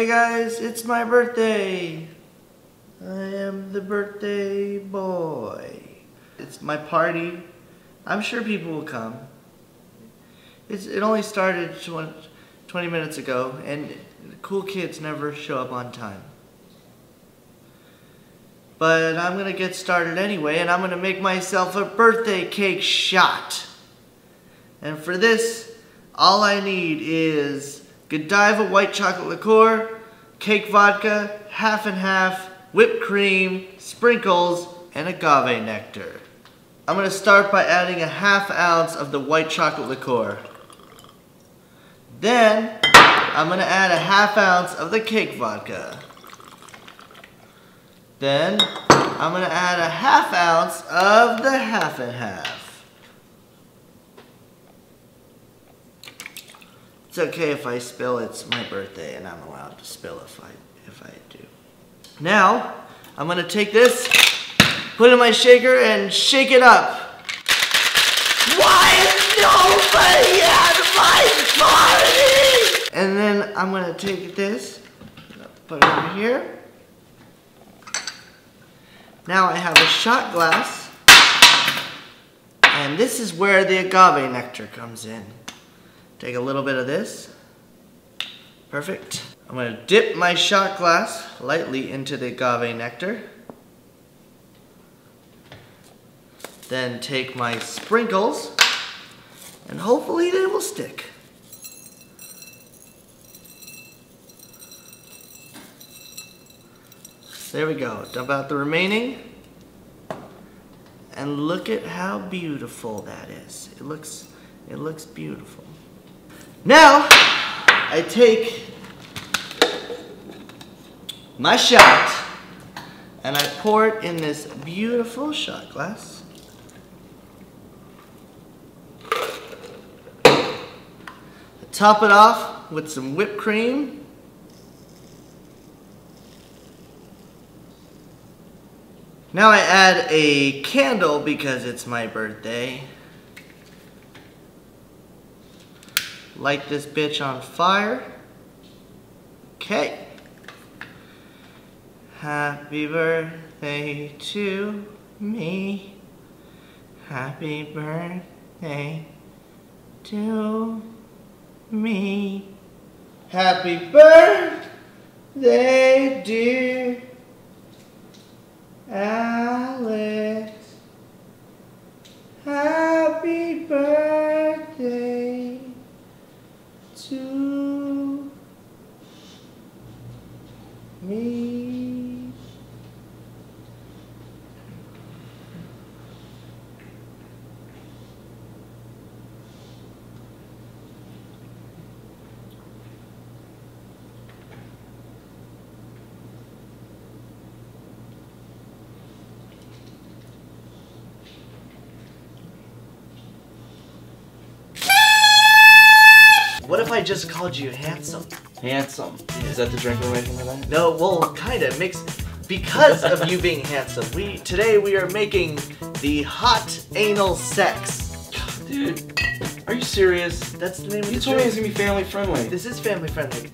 Hey guys, it's my birthday. I am the birthday boy. It's my party. I'm sure people will come. It only started 20 minutes ago, and cool kids never show up on time. But I'm gonna get started anyway, and I'm gonna make myself a birthday cake shot. And for this, all I need is Godiva white chocolate liqueur, cake vodka, half and half, whipped cream, sprinkles, and agave nectar. I'm gonna start by adding a half ounce of the white chocolate liqueur. Then, I'm gonna add a half ounce of the cake vodka. Then, I'm gonna add a half ounce of the half and half. It's okay if I spill, it's my birthday and I'm allowed to spill if I do. Now, I'm gonna take this, put it in my shaker and shake it up. Why is nobody at my party? And then I'm gonna take this, put it over here. Now I have a shot glass, and this is where the agave nectar comes in. Take a little bit of this. Perfect. I'm going to dip my shot glass lightly into the agave nectar. Then take my sprinkles, and hopefully they will stick. There we go, dump out the remaining. And look at how beautiful that is. It looks beautiful. Now, I take my shot and I pour it in this beautiful shot glass. I top it off with some whipped cream. Now I add a candle because it's my birthday. Light this bitch on fire. Okay. Happy birthday to me. Happy birthday to me. Happy birthday, dear Alex, happy birthday to me. What if I just called you handsome? Handsome. Yeah. Is that the drink we're making today? No, well, kind of. Because of you being handsome. Today we are making the hot anal sex. Dude, are you serious? That's the name of the drink. You told me it's gonna be family friendly. This is family friendly.